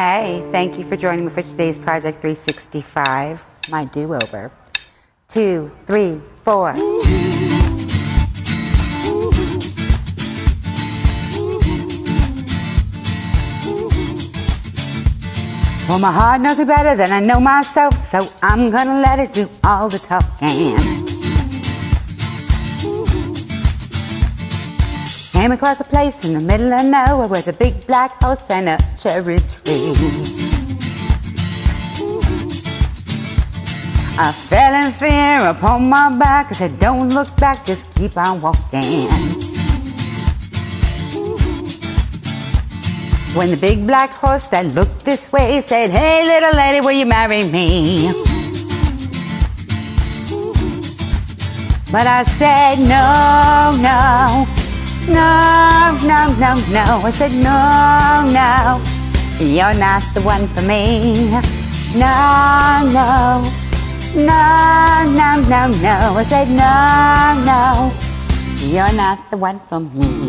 Hey, thank you for joining me for today's Project 365, my do-over. 2, 3, 4. Well, my heart knows me better than I know myself, so I'm gonna let it do all the talking. Came across a place in the middle of nowhere with a big black horse and a cherry tree. I fell in fear upon my back. I said, don't look back, just keep on walking. When the big black horse that looked this way said, hey little lady, will you marry me? But I said, no, no. No, no, no, no. I said, no, no. You're not the one for me. No, no. No, no, no, no. I said, no, no. You're not the one for me.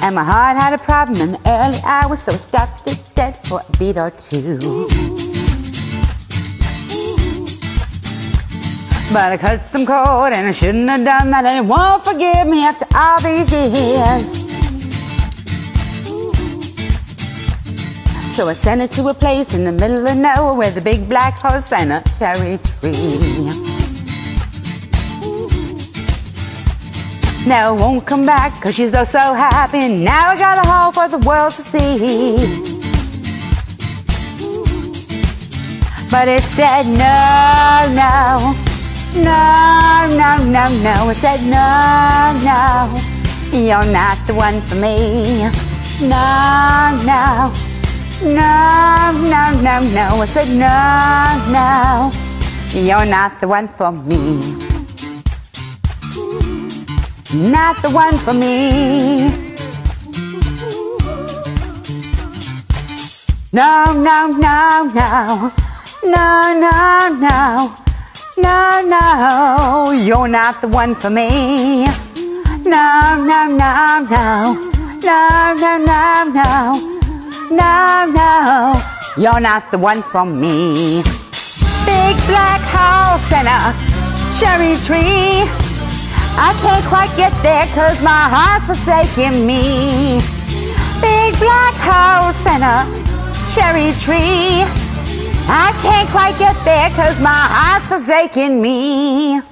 And my heart had a problem in the early hours, so I stopped it dead for a beat or two. But I cut some cord and I shouldn't have done that, and it won't forgive me after all these years. So I sent it to a place in the middle of nowhere with a big black horse and a cherry tree. Now I won't come back because she's oh so happy, and now I got a hole for the world to see. But it said no, no. No, no, no, no. I said, no, no. You're not the one for me. No, no. No, no, no, no. I said, no, no. You're not the one for me. Not the one for me. No, no, no, no. No, no, no. No, no, you're not the one for me. No, no, no, no. No, no, no, no. No, no, you're not the one for me. Big black house and a cherry tree. I can't quite get there cause my heart's forsaking me. Big black house and a cherry tree. I can't quite get there cause my heart's forsaking me.